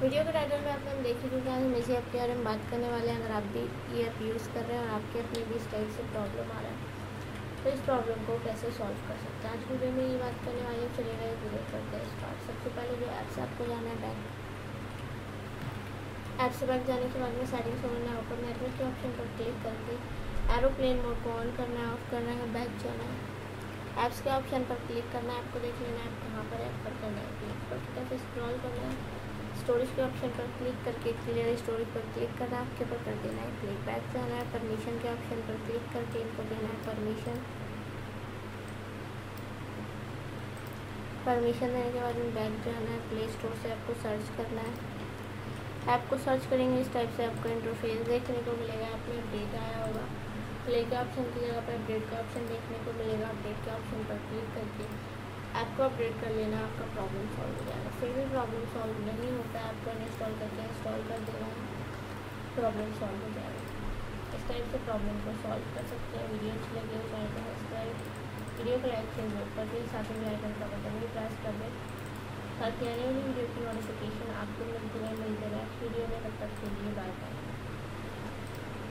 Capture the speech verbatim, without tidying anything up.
Video के title में आप हम देख ही चुके हैं। आज हम ऐप के बारे में बात करने वाले हैं। अगर आप भी ये ऐप यूज़ कर रहे हैं और आपके अपने भी इस टाइप से प्रॉब्लम आ रहा है तो इस प्रॉब्लम को कैसे सॉल्व कर सकते हैं, आज वीडियो में ये बात करने वाली है। चलिए वीडियो करते हैं स्टार्ट। सबसे पहले जो ऐप से आपको जाना है बैंक ऐप से बैक जाने के बाद में सेटिंग्स होना है। ऊपर नेटवर्क के ऑप्शन पर क्लिक करके एरोप्लेन मोड को ऑन करना है, ऑफ करना है, बैक जाना है, ऐप्स के ऑप्शन पर क्लिक करना है। आपको देख लेना है आप कहाँ पर ऐप पर करना है, क्लिक पर तरफ स्क्रॉल करना है, स्टोरेज के ऑप्शन पर क्लिक करके क्लियर स्टोरेज पर क्लिक करना है, आपके ऊपर कर देना है क्लिक, बैक जाना है, परमिशन के ऑप्शन पर क्लिक करके इनको देना है परमिशन। परमिशन देने के बाद में बैक जाना है, प्ले स्टोर से आपको सर्च करना है। ऐप को सर्च करेंगे, इस टाइप से आपको इंटरफेस देखने को मिलेगा। आपने अपडेट आया होगा, प्ले के ऑप्शन की जगह पर अपडेट का ऑप्शन देखने को मिलेगा। अपडेट के ऑप्शन पर क्लिक करके ऐप को अपडेट कर लेना, आपका प्रॉब्लम सॉल्व हो जाएगा। फिर भी प्रॉब्लम सॉल्व नहीं होता है, आपको इंस्टॉल करके इंस्टॉल कर देना, प्रॉब्लम सॉल्व हो जाएगा। इस टाइप से प्रॉब्लम को सॉल्व कर सकते हैं। वीडियो अच्छी लगी हो चैनल को सब्सक्राइब, वीडियो को लाइक शेयर जरूर कर दें, साथ में आइकन का बटन भी प्रेस कर दें ताकि आने वाली वीडियो की नोटिफिकेशन आपको मिलती रहे मिलते रहे वीडियो में। तब तक के लिए बाय बाय।